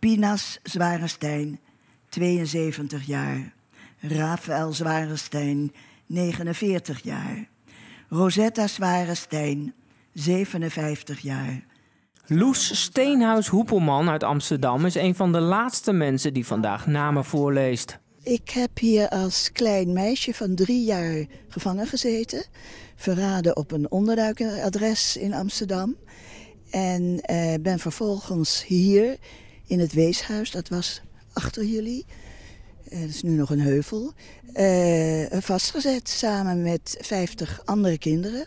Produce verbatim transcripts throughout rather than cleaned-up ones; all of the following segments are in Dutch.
Pina Zwarenstein, tweeënzeventig jaar. Rafael Zwarenstein, negenenveertig jaar. Rosetta Zwarenstein, zevenenvijftig jaar. Loes Steenhuis Hoepelman uit Amsterdam is een van de laatste mensen die vandaag namen voorleest. Ik heb hier als klein meisje van drie jaar gevangen gezeten. Verraden op een onderduikeradres in Amsterdam. En eh, ben vervolgens hier in het weeshuis, dat was achter jullie. Eh, dat is nu nog een heuvel. Eh, vastgezet samen met vijftig andere kinderen.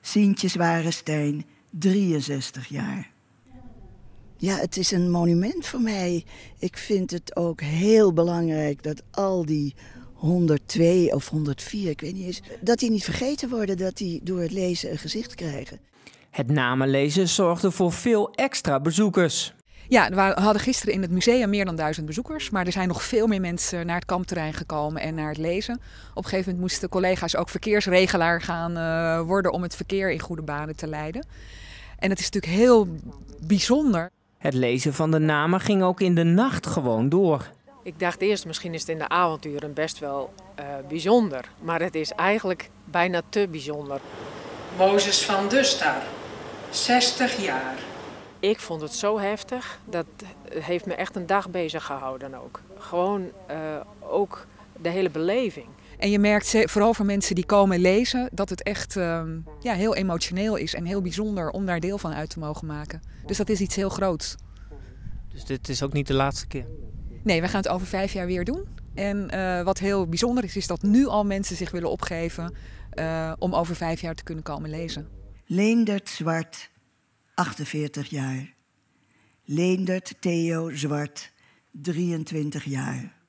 Sintje Zwarenstein, drieënzestig jaar. Ja, het is een monument voor mij. Ik vind het ook heel belangrijk dat al die honderdtwee of honderdvier, ik weet niet eens, dat die niet vergeten worden, dat die door het lezen een gezicht krijgen. Het namenlezen zorgde voor veel extra bezoekers. Ja, we hadden gisteren in het museum meer dan duizend bezoekers. Maar er zijn nog veel meer mensen naar het kampterrein gekomen en naar het lezen. Op een gegeven moment moesten collega's ook verkeersregelaar gaan uh, worden om het verkeer in goede banen te leiden. En dat is natuurlijk heel bijzonder. Het lezen van de namen ging ook in de nacht gewoon door. Ik dacht eerst, misschien is het in de avonduren best wel uh, bijzonder. Maar het is eigenlijk bijna te bijzonder. Mozes van Dusta, zestig jaar. Ik vond het zo heftig, dat heeft me echt een dag bezig gehouden ook. Gewoon uh, ook de hele beleving. En je merkt vooral voor mensen die komen lezen dat het echt uh, ja, heel emotioneel is en heel bijzonder om daar deel van uit te mogen maken. Dus dat is iets heel groots. Dus dit is ook niet de laatste keer? Nee, we gaan het over vijf jaar weer doen. En uh, wat heel bijzonder is, is dat nu al mensen zich willen opgeven uh, om over vijf jaar te kunnen komen lezen. Leendert Zwart, achtenveertig jaar. Leendert Theo Zwart, drieëntwintig jaar.